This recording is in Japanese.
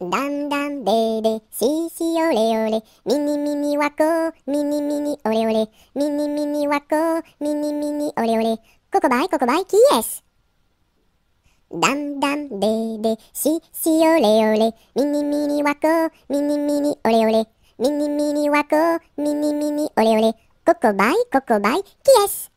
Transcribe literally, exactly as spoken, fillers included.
だんだんベーベーシシオレオレミニミニワコミニミニオレオレミニミニワコミニミニオレオレココバイココバイキーエスだんだんベーベーシシオレオレミニミニワコミニミニオレオレミニミニワコミニミニオレオレココバイココバイキーエス